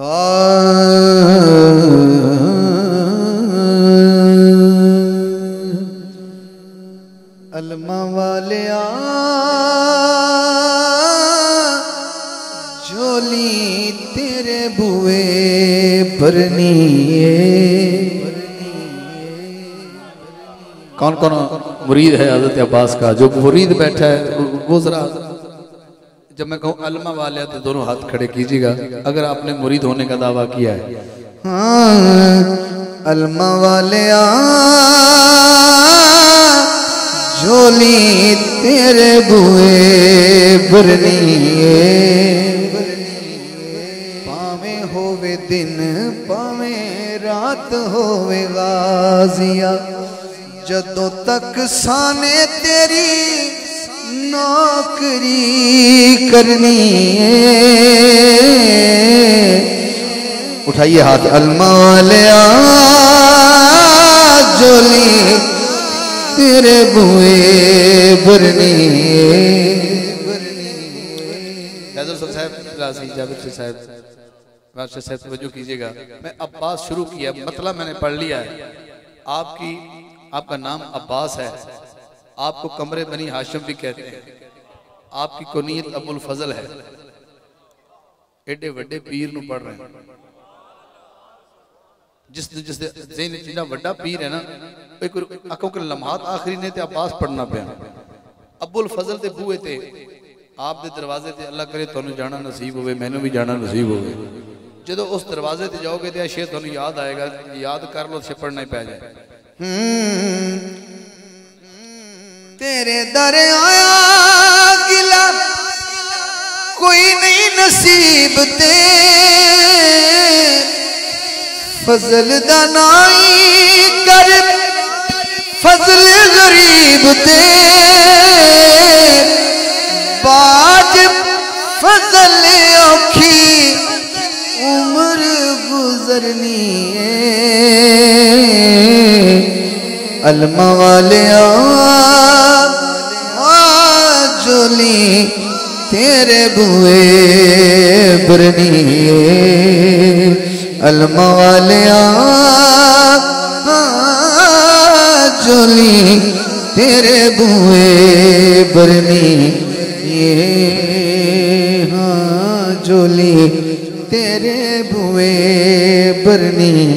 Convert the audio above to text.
अलमा वालिया झोली तेरे बुए भरनी कौन कौन मुरीद है हजरत अब्बास का? जो मुरीद बैठा है वो जरा जब मैं कहूँ अलमा वालिया तो दोनों हाथ खड़े कीजिएगा अगर आपने मुरीद होने का दावा किया है। हाँ, अलमा वालिया झोली तेरे बुए भरनी पावे होवे दिन पावे रात होवे गाजिया जदों तक साने तेरी नौकरी करनी है। उठाइए हाथ। अलमा वालिया झोली तेरे बुए भरनी कीजिएगा। मैं अब्बास शुरू किया, मतलब मैंने पढ़ लिया है। आपकी आपका नाम अब्बास है, आपको कमरे बनी हाशिम भी कहते हैं, आपकी कुनियत अबुल फजल है। एडे वड्डे पीर नू पढ़ रहे हैं, जिस जिस जिन्ना वड्डा पीर है ना आखों के लम्हात आखिरी ने ते अब्बास पढ़ना पे अबुल फजल ते बूए ते आप दे दरवाजे ते। अल्लाह करे तुहानू जाना नसीब होवे, मैनू भी जाना नसीब होवे। जदों उस दरवाजे ते जाओगे तो शेर तुहानू याद आएगा, याद कर लो तो पढ़ना ही पै जाए। तेरे दर आया गिला कोई नहीं नसीब दे फजल दा नाई कर फजल गरीब दे बाज फजल औखी उम्र गुजरनी है। अलमा वालिया झोली तेरे बुए भरनी। अलमा वालिया झोली तेरे बुए भरनी। झोली तेरे बुए भरनी।